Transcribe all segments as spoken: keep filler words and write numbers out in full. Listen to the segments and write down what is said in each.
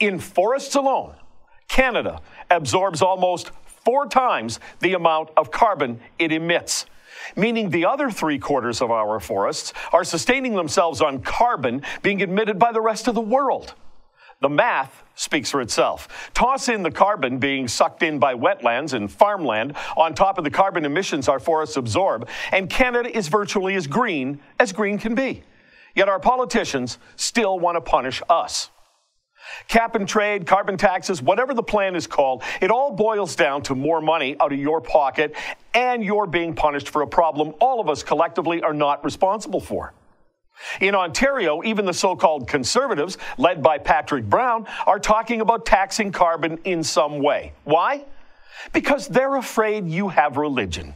In forests alone, Canada absorbs almost four times the amount of carbon it emits, meaning the other three quarters of our forests are sustaining themselves on carbon being emitted by the rest of the world. The math speaks for itself. Toss in the carbon being sucked in by wetlands and farmland on top of the carbon emissions our forests absorb, and Canada is virtually as green as green can be. Yet our politicians still want to punish us. Cap and trade, carbon taxes, whatever the plan is called, it all boils down to more money out of your pocket, and you're being punished for a problem all of us collectively are not responsible for. In Ontario, even the so-called conservatives, led by Patrick Brown, are talking about taxing carbon in some way. Why? Because they're afraid you have religion.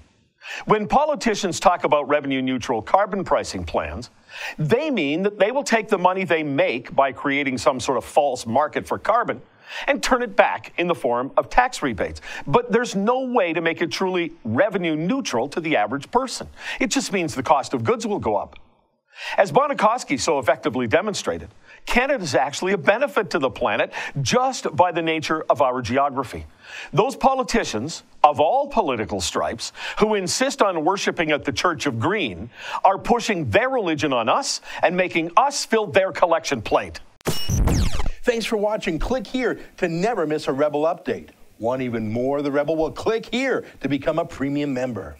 When politicians talk about revenue-neutral carbon pricing plans, they mean that they will take the money they make by creating some sort of false market for carbon and turn it back in the form of tax rebates. But there's no way to make it truly revenue-neutral to the average person. It just means the cost of goods will go up. As Bonikoski so effectively demonstrated, Canada is actually a benefit to the planet just by the nature of our geography. Those politicians, of all political stripes, who insist on worshiping at the Church of Green, are pushing their religion on us and making us fill their collection plate. Thanks for watching. Click here to never miss a Rebel update. Want even more of the Rebel? Well, click here to become a premium member.